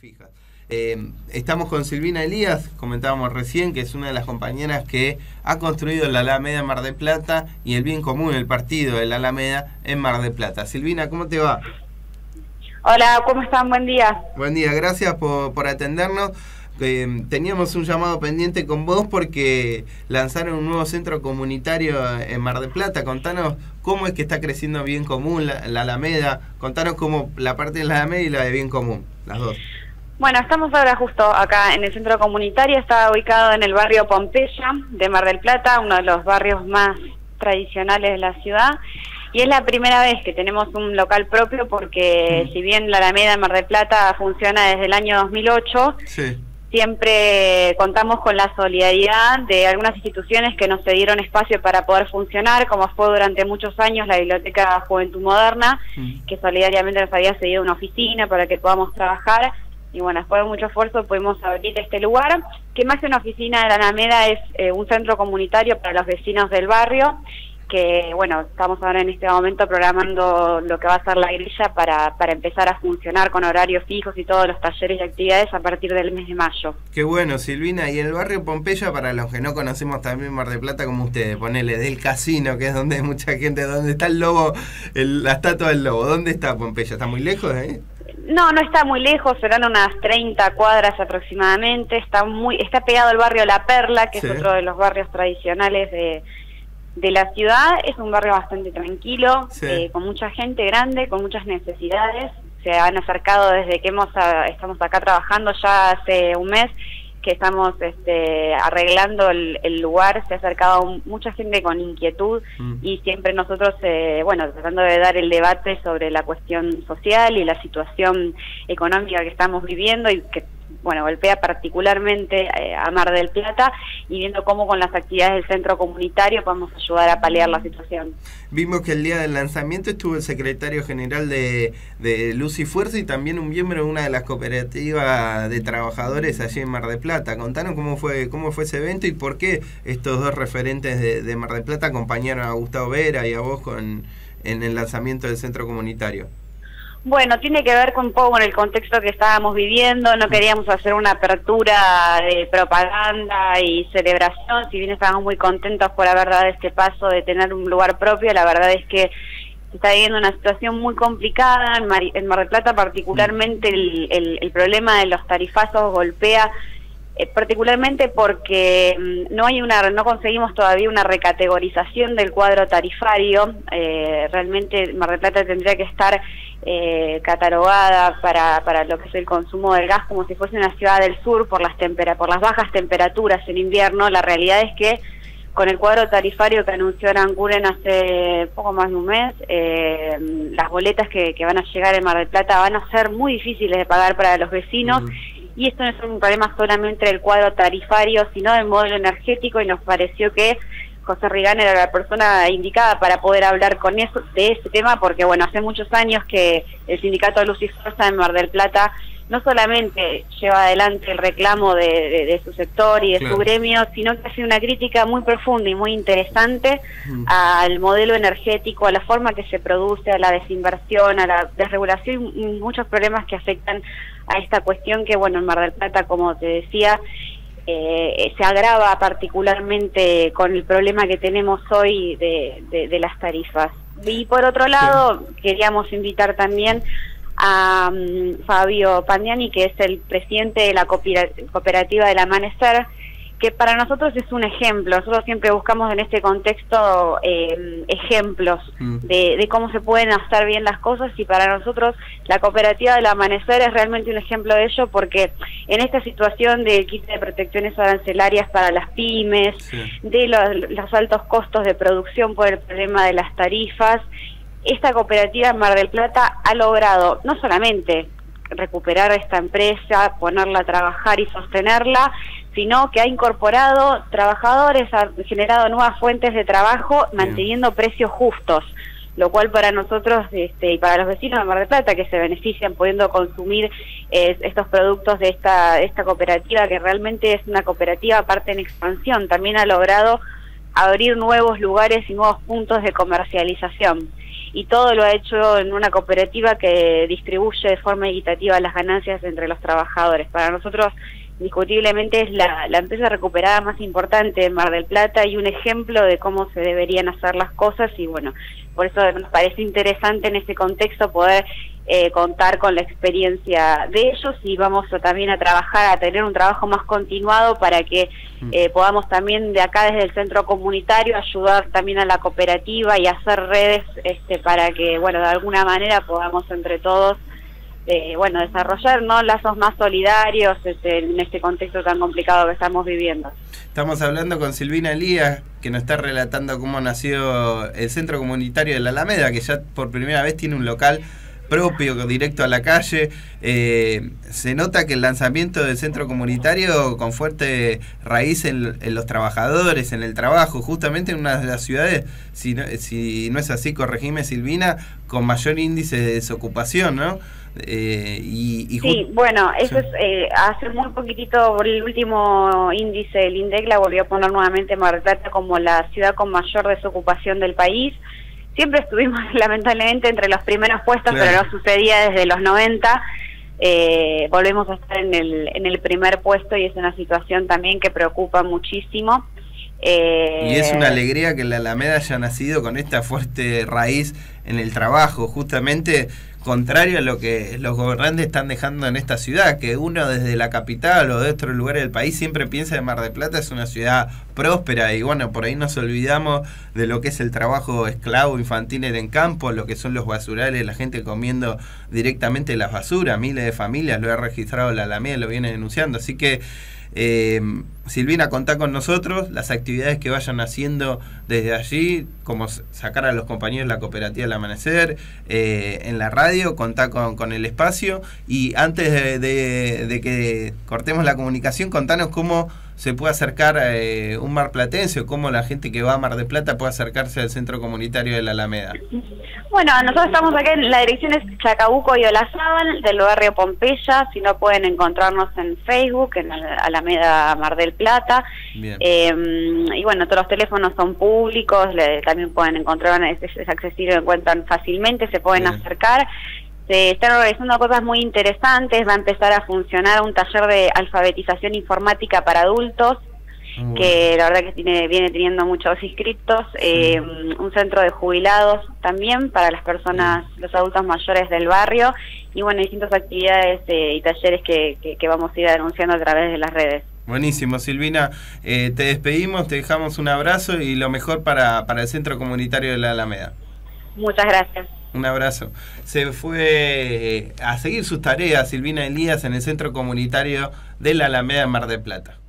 Fijas. Estamos con Silvina Elías, comentábamos recién, que es una de las compañeras que ha construido la Alameda Mar del Plata y el Bien Común, el partido de la Alameda en Mar del Plata. Silvina, ¿cómo te va? Hola, ¿cómo están? Buen día. Buen día, gracias por atendernos. Teníamos un llamado pendiente con vos porque lanzaron un nuevo centro comunitario en Mar del Plata. Contanos cómo es que está creciendo Bien Común, la Alameda. Contanos cómo la parte de la Alameda y la de Bien Común, las dos. Bueno, estamos ahora justo acá en el centro comunitario. Está ubicado en el barrio Pompeya de Mar del Plata, uno de los barrios más tradicionales de la ciudad. Y es la primera vez que tenemos un local propio porque si bien la Alameda en Mar del Plata funciona desde el año 2008... Sí. Siempre contamos con la solidaridad de algunas instituciones que nos cedieron espacio para poder funcionar, como fue durante muchos años la Biblioteca Juventud Moderna, que solidariamente nos había cedido una oficina para que podamos trabajar. Y bueno, después de mucho esfuerzo pudimos abrir este lugar, que más que una oficina de la Alameda es un centro comunitario para los vecinos del barrio, que bueno, estamos ahora en este momento programando lo que va a ser la grilla para empezar a funcionar con horarios fijos y todos los talleres y actividades a partir del mes de mayo. Qué bueno, Silvina. Y el barrio Pompeya, para los que no conocemos también Mar del Plata como ustedes, ponele del casino, que es donde hay mucha gente, donde está el lobo, la estatua del lobo. ¿Dónde está Pompeya? ¿Está muy lejos de ahí? No, no está muy lejos, serán unas 30 cuadras aproximadamente. Está pegado al barrio La Perla, que sí, es otro de los barrios tradicionales de la ciudad. Es un barrio bastante tranquilo, sí, con mucha gente grande, con muchas necesidades. Se han acercado desde que estamos acá trabajando ya hace un mes, que estamos arreglando el lugar. Se ha acercado mucha gente con inquietud y siempre nosotros, tratando de dar el debate sobre la cuestión social y la situación económica que estamos viviendo y que golpea particularmente a Mar del Plata, y viendo cómo con las actividades del centro comunitario podemos ayudar a paliar la situación. Vimos que el día del lanzamiento estuvo el secretario general de Luz y Fuerza y también un miembro de una de las cooperativas de trabajadores allí en Mar del Plata. Contanos cómo fue ese evento y por qué estos dos referentes de Mar del Plata acompañaron a Gustavo Vera y a vos en el lanzamiento del centro comunitario. Bueno, tiene que ver un poco con el contexto que estábamos viviendo. No queríamos hacer una apertura de propaganda y celebración, si bien estábamos muy contentos por haber dado este paso de tener un lugar propio. La verdad es que se está viviendo una situación muy complicada en Mar del Plata, particularmente el problema de los tarifazos golpea, particularmente porque no conseguimos todavía una recategorización del cuadro tarifario. Realmente Mar del Plata tendría que estar catalogada para lo que es el consumo del gas como si fuese una ciudad del sur por las bajas temperaturas en invierno. La realidad es que con el cuadro tarifario que anunció Aranguren hace poco más de un mes, las boletas que van a llegar en Mar del Plata van a ser muy difíciles de pagar para los vecinos. Y esto no es un problema solamente del cuadro tarifario, sino del modelo energético, y nos pareció que José Rigán era la persona indicada para poder hablar de ese tema, porque hace muchos años que el sindicato Luz y Fuerza en Mar del Plata no solamente lleva adelante el reclamo de su sector y de su gremio, sino que hace una crítica muy profunda y muy interesante al modelo energético, a la forma que se produce, a la desinversión, a la desregulación y muchos problemas que afectan a esta cuestión que, en Mar del Plata, como te decía, se agrava particularmente con el problema que tenemos hoy de las tarifas. Y por otro lado, queríamos invitar también a Fabio Pandiani, que es el presidente de la Cooperativa del Amanecer, que para nosotros es un ejemplo. Nosotros siempre buscamos en este contexto ejemplos de cómo se pueden hacer bien las cosas, y para nosotros la Cooperativa del Amanecer es realmente un ejemplo de ello, porque en esta situación del quite de protecciones arancelarias para las pymes, de los altos costos de producción por el problema de las tarifas, esta cooperativa en Mar del Plata ha logrado no solamente recuperar esta empresa, ponerla a trabajar y sostenerla, sino que ha incorporado trabajadores, ha generado nuevas fuentes de trabajo, manteniendo precios justos, lo cual para nosotros y para los vecinos de Mar del Plata, que se benefician pudiendo consumir estos productos de esta cooperativa, que realmente es una cooperativa aparte en expansión, también ha logrado abrir nuevos lugares y nuevos puntos de comercialización. y todo lo ha hecho en una cooperativa que distribuye de forma equitativa las ganancias entre los trabajadores. Para nosotros, indiscutiblemente, es la empresa recuperada más importante en Mar del Plata y un ejemplo de cómo se deberían hacer las cosas, y bueno, por eso nos parece interesante en este contexto poder contar con la experiencia de ellos, y vamos también a trabajar, a tener un trabajo más continuado para que podamos también de acá desde el centro comunitario ayudar también a la cooperativa y hacer redes para que, bueno, de alguna manera podamos entre todos desarrollar, ¿no?, lazos más solidarios en este contexto tan complicado que estamos viviendo. Estamos hablando con Silvina Elías, que nos está relatando cómo nació el Centro Comunitario de la Alameda, que ya por primera vez tiene un local propio, directo a la calle. Se nota que el lanzamiento del centro comunitario con fuerte raíz en los trabajadores, en el trabajo, justamente en una de las ciudades, si no es así, corregime Silvina, con mayor índice de desocupación, ¿no? Sí, bueno, eso sí. Hace muy poquitito, por el último índice, el INDEC la volvió a poner nuevamente Mar del Plata como la ciudad con mayor desocupación del país. Siempre estuvimos, lamentablemente, entre los primeros puestos, claro, pero no sucedía desde los 90. Volvemos a estar en el primer puesto y es una situación también que preocupa muchísimo. Y es una alegría que la Alameda haya nacido con esta fuerte raíz en el trabajo, justamente contrario a lo que los gobernantes están dejando en esta ciudad, que uno desde la capital o de otro lugar del país siempre piensa que Mar del Plata es una ciudad próspera, y bueno, por ahí nos olvidamos de lo que es el trabajo esclavo infantil en el campo, lo que son los basurales, la gente comiendo directamente las basuras, miles de familias, lo ha registrado la Alameda, lo viene denunciando, así que Silvina, contá con nosotros las actividades que vayan haciendo desde allí, como sacar a los compañeros de la Cooperativa del Amanecer, en la radio, contá con el espacio, y antes de que cortemos la comunicación, contanos cómo se puede acercar un marplatense, o cómo la gente que va a Mar del Plata puede acercarse al Centro Comunitario de la Alameda. Bueno, nosotros estamos acá en la dirección es Chacabuco y Olazábal, del barrio Pompeya. Si no, pueden encontrarnos en Facebook, en Alameda Mar del Plata. Y bueno, todos los teléfonos son públicos, también pueden encontrar, es accesible, lo encuentran fácilmente, se pueden acercar. Se están organizando cosas muy interesantes, va a empezar a funcionar un taller de alfabetización informática para adultos, que la verdad que viene teniendo muchos inscriptos, un centro de jubilados también para las personas, los adultos mayores del barrio, y bueno, distintas actividades y talleres que vamos a ir anunciando a través de las redes. Buenísimo, Silvina, te despedimos, te dejamos un abrazo y lo mejor para el Centro Comunitario de la Alameda. Muchas gracias. Un abrazo. Se fue a seguir sus tareas Silvina Elías en el Centro Comunitario de la Alameda en Mar del Plata.